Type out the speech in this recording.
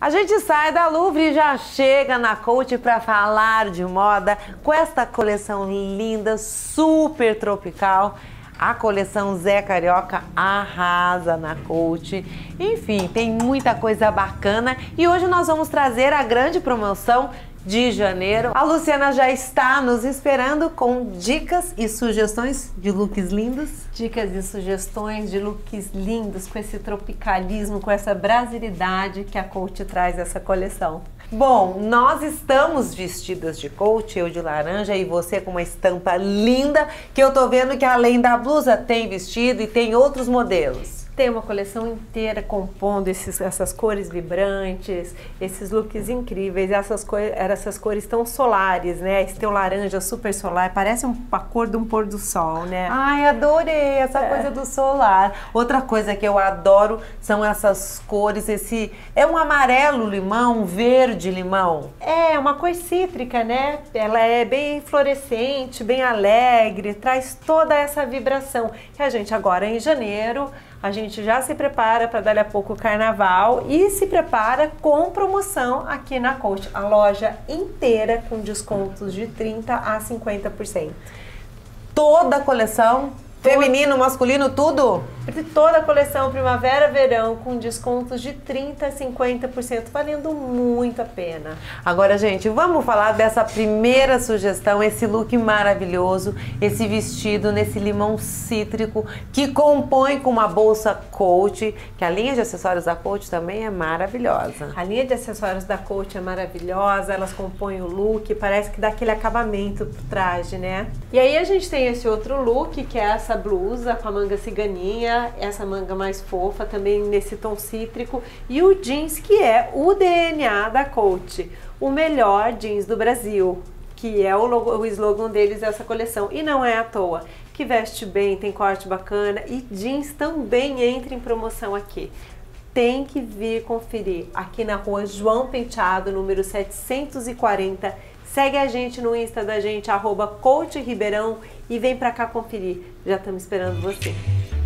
A gente sai da Louvre e já chega na Coach para falar de moda com esta coleção linda, super tropical. A coleção Zé Carioca arrasa na Coach. Enfim, tem muita coisa bacana e hoje nós vamos trazer a grande promoção de janeiro. A Luciana já está nos esperando com dicas e sugestões de looks lindos. Dicas e sugestões de looks lindos com esse tropicalismo, com essa brasilidade que a Coach traz essa coleção. Bom, nós estamos vestidas de Coach, eu de laranja e você com uma estampa linda, que eu tô vendo que além da blusa tem vestido e tem outros modelos. Tem uma coleção inteira compondo essas cores vibrantes, esses looks incríveis, essas cores tão solares, né? Esse teu laranja super solar, parece a cor de um pôr do sol, né? Ai, adorei essa coisa do solar. Outra coisa que eu adoro são essas cores, é um amarelo limão, um verde limão. É, uma cor cítrica, né? Ela é bem fluorescente, bem alegre, traz toda essa vibração que a gente agora em janeiro... A gente já se prepara para dali a pouco o carnaval e se prepara com promoção aqui na Coach. A loja inteira com descontos de 30% a 50%. Toda a coleção, feminino, masculino, tudo? Toda a coleção primavera-verão com descontos de 30% a 50%, valendo muito a pena. Agora, gente, vamos falar dessa primeira sugestão, esse look maravilhoso, esse vestido nesse limão cítrico que compõe com uma bolsa Coach, que a linha de acessórios da Coach também é maravilhosa. A linha de acessórios da Coach é maravilhosa, elas compõem o look, parece que dá aquele acabamento pro traje, né? E aí a gente tem esse outro look, que é essa blusa com a manga ciganinha, essa manga mais fofa, também nesse tom cítrico, e o jeans que é o DNA da Coach, o melhor jeans do Brasil, que é o slogan deles dessa coleção, e não é à toa, que veste bem, tem corte bacana, e jeans também entra em promoção aqui. Tem que vir conferir aqui na rua João Penteado, número 740, segue a gente no Insta da gente, @coachribeirão, e vem pra cá conferir, já estamos esperando você.